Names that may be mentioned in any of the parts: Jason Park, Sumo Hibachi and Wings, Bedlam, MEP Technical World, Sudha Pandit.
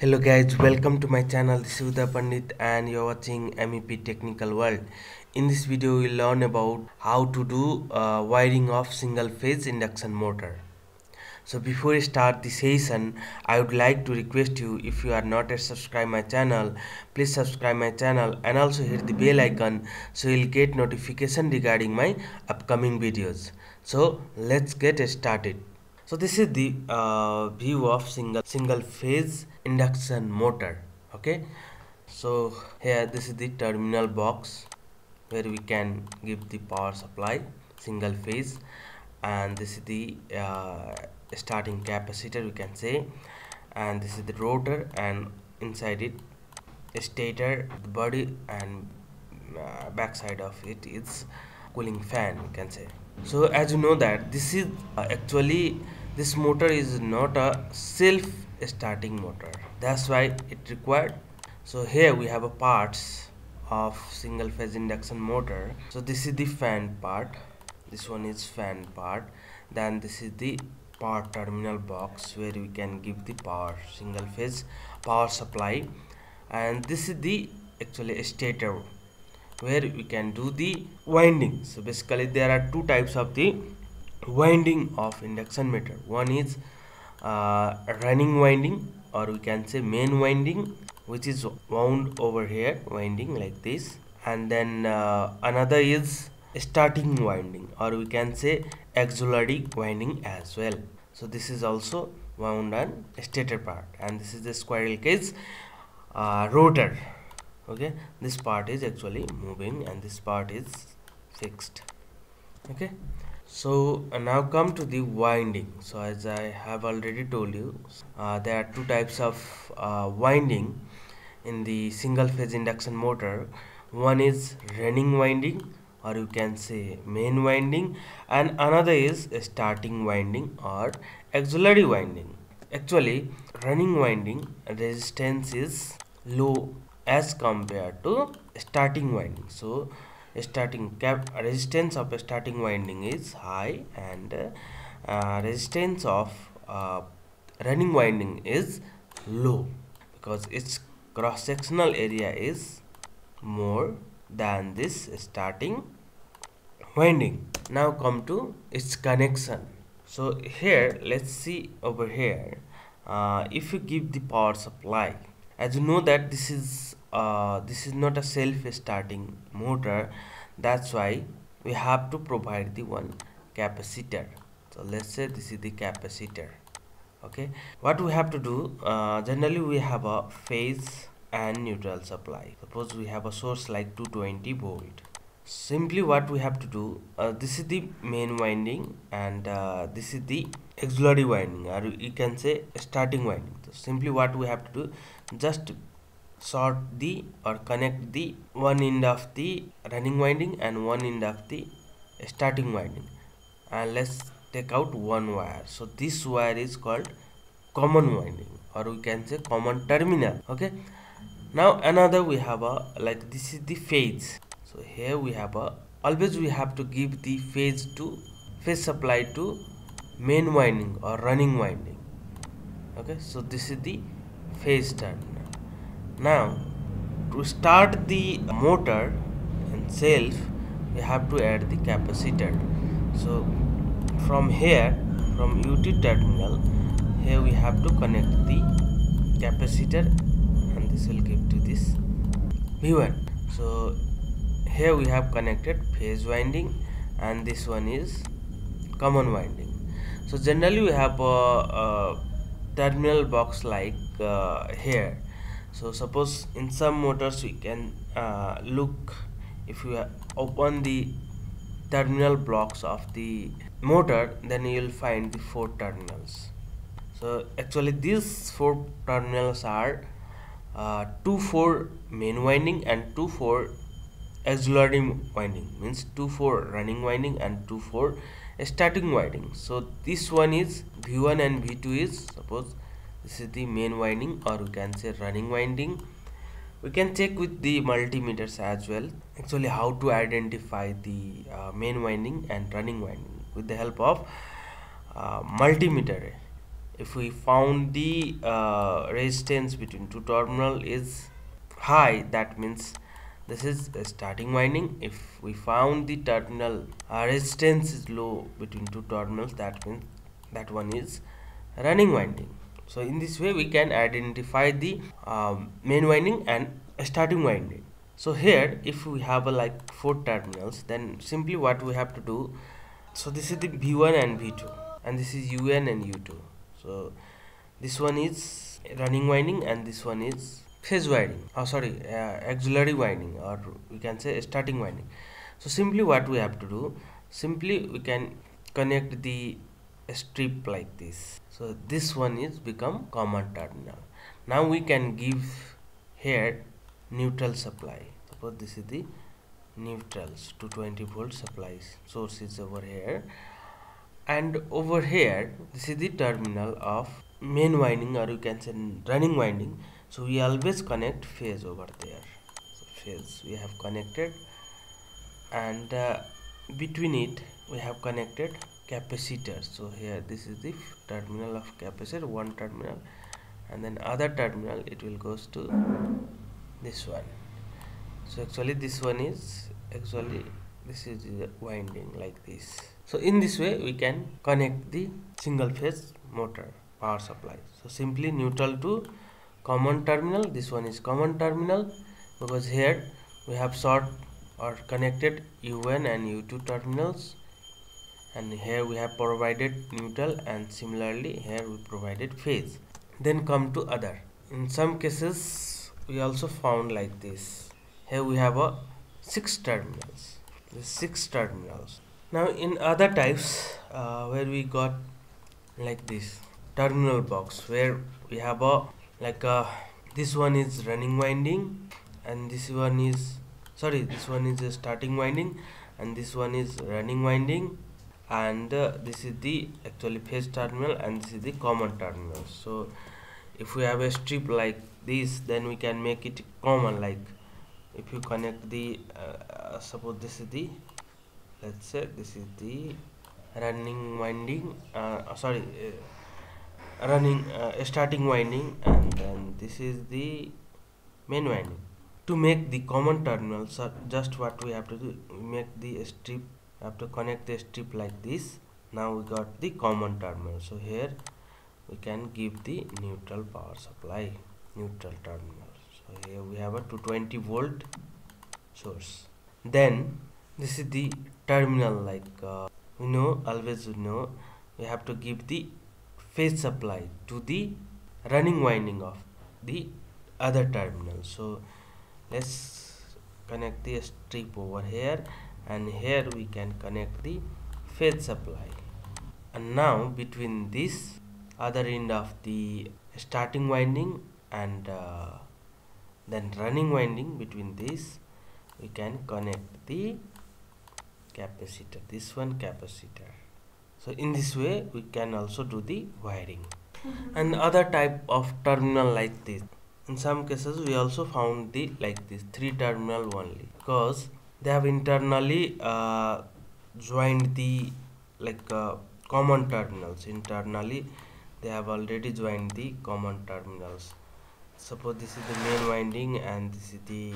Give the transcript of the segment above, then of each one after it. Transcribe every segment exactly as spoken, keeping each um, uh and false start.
Hello guys, welcome to my channel. This is Sudha Pandit and you are watching M E P Technical World. In this video we will learn about how to do uh, wiring of single phase induction motor. So before I start the session, I would like to request you, if you are not yet subscribed my channel, please subscribe my channel and also hit the bell icon so you will get notification regarding my upcoming videos. So let's get started. So this is the uh, view of single single phase induction motor. Okay, so here this is the terminal box where we can give the power supply single phase, and this is the uh, starting capacitor we can say, and this is the rotor, and inside it stator, the body, and uh, backside of it is cooling fan we can say. So as you know that this is uh, actually this motor is not a self starting motor, that's why it required. So here we have a parts of single phase induction motor. So this is the fan part, this one is fan part, then this is the power terminal box where we can give the power single phase power supply, and this is the actually stator where we can do the winding. So basically there are two types of the winding of induction motor. One is uh, running winding, or we can say main winding, which is wound over here winding like this, and then uh, another is starting winding, or we can say auxiliary winding as well. So this is also wound and stator part, and this is the squirrel cage uh, rotor. Okay, this part is actually moving and this part is fixed. Okay, so uh, now come to the winding. So as I have already told you, uh, there are two types of uh, winding in the single phase induction motor. One is running winding, or you can say main winding, and another is starting winding or auxiliary winding. Actually running winding resistance is low as compared to starting winding. So starting cap resistance of starting winding is high, and uh, resistance of uh, running winding is low because its cross sectional area is more than this starting winding. Now come to its connection. So here let's see over here, uh, if you give the power supply, as you know that this is uh, this is not a self-starting motor, that's why we have to provide the one capacitor. So let's say this is the capacitor. Okay, what we have to do, uh, generally we have a phase and neutral supply. Suppose we have a source like two twenty volt. Simply what we have to do, uh, this is the main winding, and uh, this is the auxiliary winding, or you can say starting winding. So simply what we have to do, just sort the or connect the one end of the running winding and one end of the starting winding, and let's take out one wire. So this wire is called common winding, or we can say common terminal. Okay, now another we have a like this is the phase. So here we have a always we have to give the phase to phase supply to main winding or running winding. Okay, so this is the phase terminal. Now to start the motor and self we have to add the capacitor. So from here, from U T terminal, here we have to connect the capacitor, and this will give to this V one. So here we have connected phase winding, and this one is common winding. So generally we have a, a terminal box like uh, here. So suppose in some motors we can uh, look, if you open the terminal blocks of the motor, then you will find the four terminals. So actually these four terminals are uh, two for main winding and two for auxiliary winding, means two for running winding and two for starting winding. So this one is V one and V two is, suppose this is the main winding, or we can say running winding. We can check with the multimeters as well, actually how to identify the uh, main winding and running winding with the help of uh, multimeter. if we found the uh, resistance between two terminal is high, that means this is the starting winding. If we found the terminal uh, resistance is low between two terminals, that means that one is running winding. So in this way we can identify the um, main winding and starting winding. So here if we have a like four terminals, then simply what we have to do, so this is the V one and V two, and this is U one and U two. So this one is running winding and this one is phase winding, oh sorry uh, auxiliary winding, or we can say starting winding. So simply what we have to do, simply we can connect the strip like this. So this one is become common terminal. Now we can give here neutral supply. Suppose this is the neutrals, two twenty volt supplies source is over here, and over here this is the terminal of main winding, or you can say running winding. So we always connect phase over there. So phase we have connected, and uh, between it we have connected capacitor. So here this is the terminal of capacitor, one terminal, and then other terminal it will goes to this one. So actually this one is actually this is the winding like this. So in this way we can connect the single phase motor power supply. So simply neutral to common terminal, this one is common terminal, because here we have short or connected U one and U two terminals, and here we have provided neutral, and similarly here we provided phase. Then come to other. In some cases we also found like this. Here we have a six terminals, the six terminals. Now in other types uh, where we got like this terminal box, where we have a like uh, this one is running winding, and this one is sorry this one is a starting winding, and this one is running winding, and uh, this is the actually phase terminal, and this is the common terminal. So if we have a strip like this, then we can make it common. Like if you connect the uh, suppose this is the, let's say this is the running winding, uh, sorry uh, running uh, starting winding, and then this is the main winding. To make the common terminal, so just what we have to do, we make the strip, have to connect the strip like this. Now we got the common terminal. So here we can give the neutral power supply, neutral terminal. So here we have a two twenty volt source. Then this is the terminal, like uh, you know always you know we have to give the phase supply to the running winding of the other terminal. So let's connect the strip over here, and here we can connect the phase supply, and now between this other end of the starting winding and uh, then running winding, between this we can connect the capacitor, this one capacitor. So in this way we can also do the wiring. Mm-hmm. And other type of terminal like this, in some cases we also found the like this three terminal only, because they have internally uh, joined the like uh, common terminals. Internally they have already joined the common terminals. Suppose this is the main winding and this is the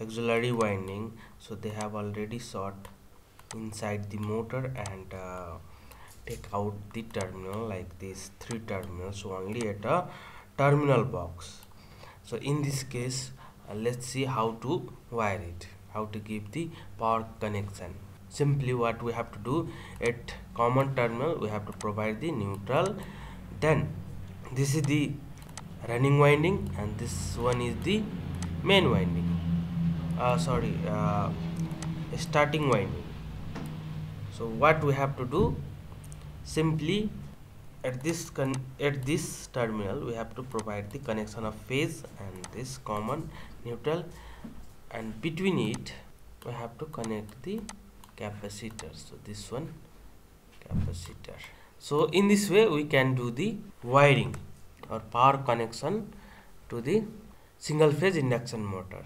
auxiliary winding, so they have already short inside the motor and uh, take out the terminal like this, three terminals only at a terminal box. So in this case uh, let's see how to wire it, how to give the power connection. Simply what we have to do, at common terminal we have to provide the neutral, then this is the running winding and this one is the main winding, uh, sorry uh, starting winding. So what we have to do, simply at this con at this terminal we have to provide the connection of phase and this common neutral, and between it we have to connect the capacitor. So this one capacitor. So in this way we can do the wiring or power connection to the single phase induction motor.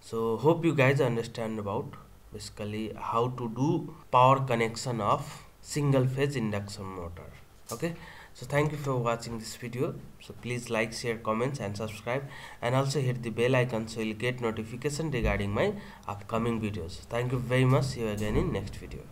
So hope you guys understand about basically how to do power connection of single phase induction motor. Okay, So thank you for watching this video. So please like, share, comments and subscribe, and also hit the bell icon so you'll get notification regarding my upcoming videos. Thank you very much. See you again in next video.